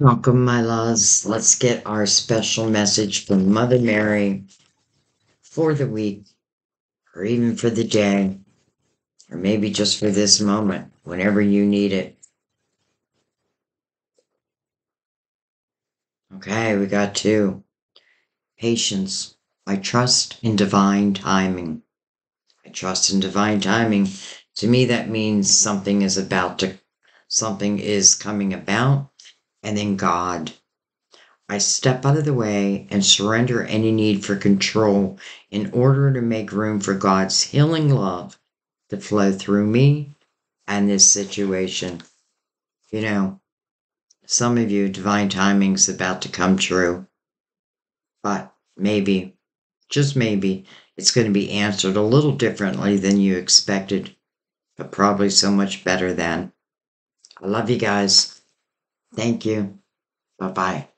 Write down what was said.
Welcome, my loves. Let's get our special message from Mother Mary for the week, or even for the day, or maybe just for this moment, whenever you need it. Okay, we got two. Patience. I trust in divine timing. I trust in divine timing. To me, that means something is coming about. And then God. I step out of the way and surrender any need for control in order to make room for God's healing love to flow through me and this situation. You know, some of you, divine timing's about to come true. But maybe, just maybe, it's going to be answered a little differently than you expected. But probably so much better than. I love you guys. Thank you. Bye-bye.